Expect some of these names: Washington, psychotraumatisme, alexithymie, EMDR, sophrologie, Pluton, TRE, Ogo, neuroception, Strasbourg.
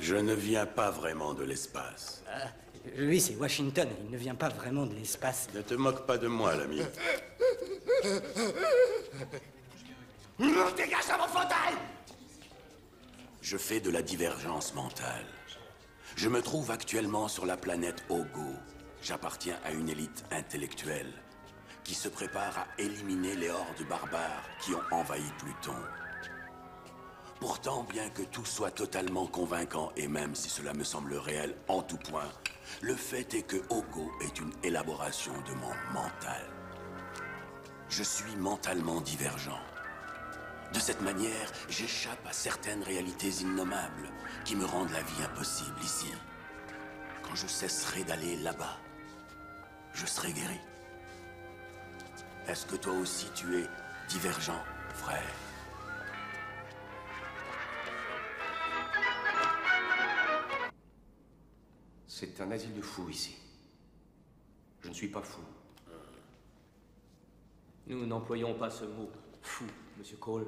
Je ne viens pas vraiment de l'espace. Lui, c'est Washington. Il ne vient pas vraiment de l'espace. Ne te moque pas de moi, l'ami. Dégage de mon frontal! Je fais de la divergence mentale. Je me trouve actuellement sur la planète Ogo. J'appartiens à une élite intellectuelle qui se prépare à éliminer les hordes barbares qui ont envahi Pluton. Pourtant, bien que tout soit totalement convaincant, et même si cela me semble réel en tout point, le fait est que Ogo est une élaboration de mon mental. Je suis mentalement divergent. De cette manière, j'échappe à certaines réalités innommables qui me rendent la vie impossible ici. Quand je cesserai d'aller là-bas, je serai guéri. Est-ce que toi aussi tu es divergent, frère ? C'est un asile de fous ici. Je ne suis pas fou. Nous n'employons pas ce mot, fou, monsieur Cole.